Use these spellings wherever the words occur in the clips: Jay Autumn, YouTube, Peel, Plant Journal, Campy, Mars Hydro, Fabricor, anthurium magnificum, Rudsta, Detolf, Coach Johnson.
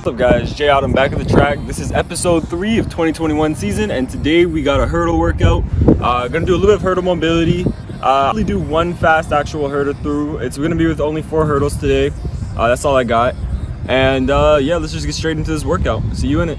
What's up guys, Jay Autumn back at the track. This is episode 3 of 2021 season, and today we got a hurdle workout. Gonna do a little bit of hurdle mobility. I'll only do one fast actual hurdle through. It's gonna be with only 4 hurdles today. That's all I got. And yeah, let's just get straight into this workout. See you in it.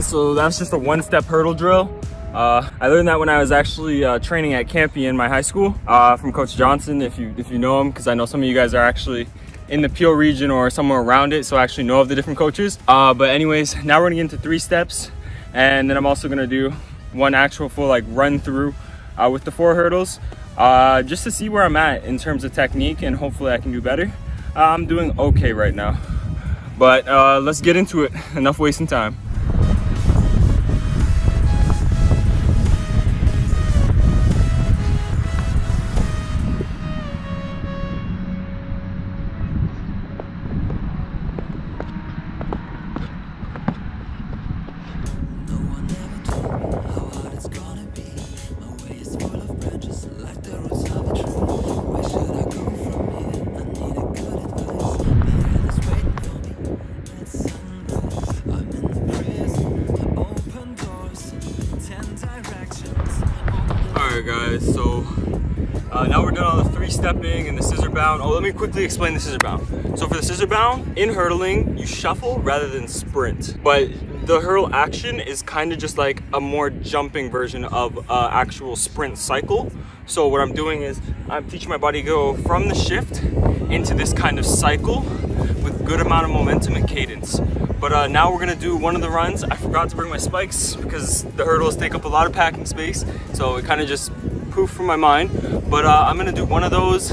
So that's just a one-step hurdle drill. I learned that when I was actually training at Campy in my high school from Coach Johnson, if you know him, because I know some of you guys are actually in the Peel region or somewhere around it, so I actually know of the different coaches. But anyways, now we're gonna get into 3 steps, and then I'm also gonna do one actual full like run through with the 4 hurdles, just to see where I'm at in terms of technique, and hopefully I can do better. I'm doing okay right now, but let's get into it. Enough wasting time. Now we're done on the 3 stepping and the scissor bound. Oh, let me quickly explain the scissor bound. So for the scissor bound, in hurdling, you shuffle rather than sprint. But the hurdle action is kind of just like a more jumping version of actual sprint cycle. So what I'm doing is I'm teaching my body to go from the shift into this kind of cycle with good amount of momentum and cadence. But now we're gonna do one of the runs. I forgot to bring my spikes because the hurdles take up a lot of packing space. So it kind of just poofed from my mind. But I'm gonna do one of those,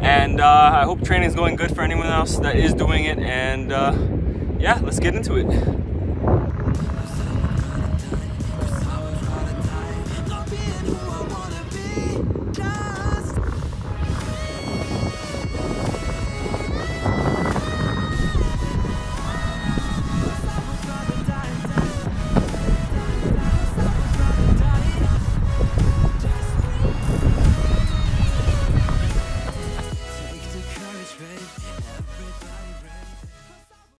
and I hope training is going good for anyone else that is doing it. And yeah, let's get into it.